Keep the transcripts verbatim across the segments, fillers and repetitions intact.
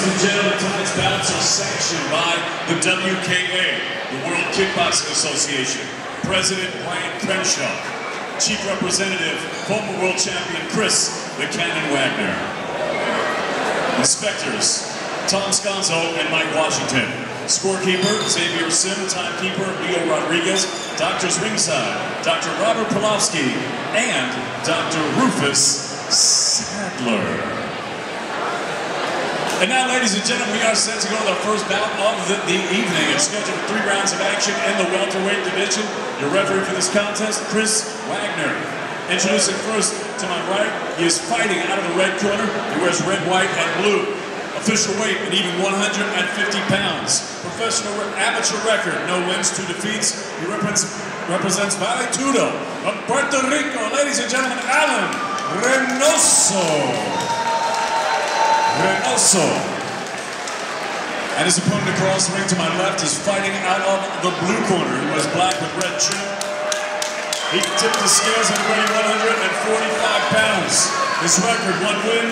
Ladies and gentlemen, tonight's bouts are sanctioned by the W K A, the World Kickboxing Association. President Ryan Krenshaw, Chief Representative, former World Champion Chris Cannon Wagner. Inspectors, Tom Sconzo and Mike Washington. Scorekeeper, Xavier Sim. Timekeeper, Leo Rodriguez. Doctors ringside, Doctor Robert Pulowski and Doctor Rufus Sadler. And now, ladies and gentlemen, we are set to go to the first bout of the, the evening. It's scheduled three rounds of action in the welterweight division. Your referee for this contest, Chris Wagner. Introducing first to my right, he is fighting out of the red corner. He wears red, white, and blue. Official weight at even one hundred fifty pounds. Professional amateur record, no wins, two defeats. He represents, represents Vale Tudo of Puerto Rico. Ladies and gentlemen, Alan Reinoso. Reinoso. And his opponent across the ring to my left is fighting out of the blue corner, who is black with red trim. He tipped the scales at weighing one hundred forty-five pounds. His record, one win,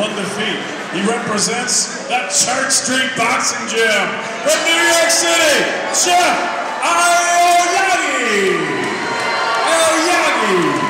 one defeat. He represents the Church Street Boxing Gym from New York City, Geoff Aoyagi. Aoyagi.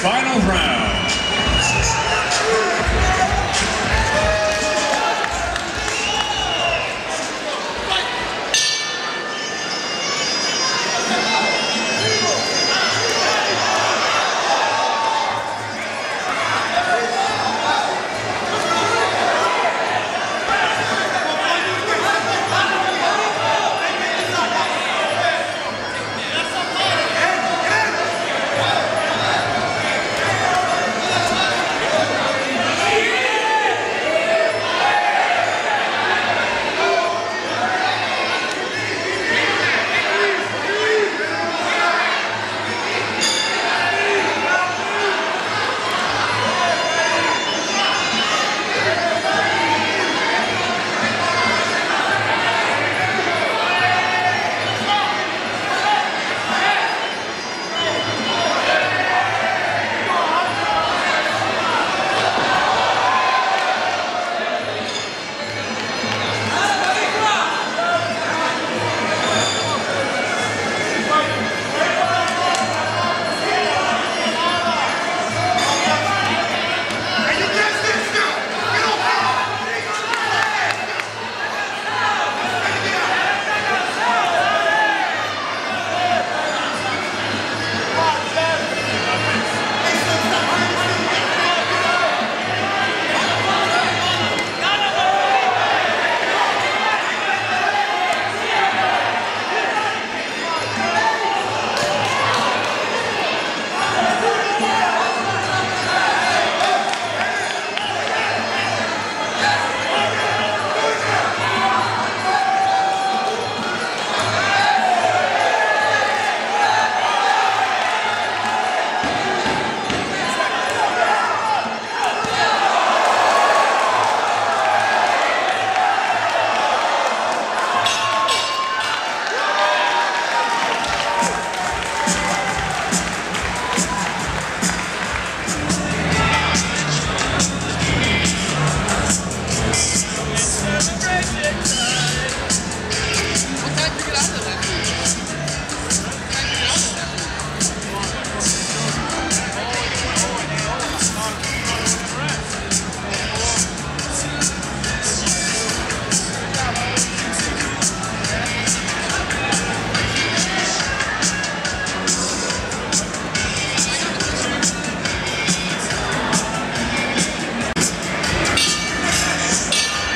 final round.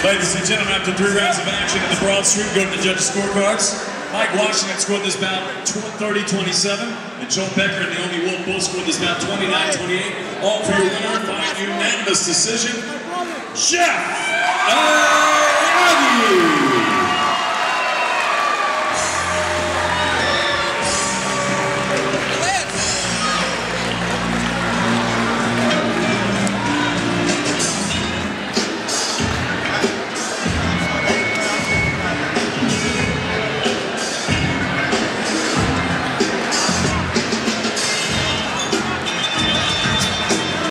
Ladies and gentlemen, after three rounds of action in the Broad Street, go to the judges' scorecards. Mike Washington scored this bout thirty twenty-seven, and Joel Becker and Naomi Wolf both scored this bout twenty-nine twenty-eight. All for your winner by unanimous decision, Geoff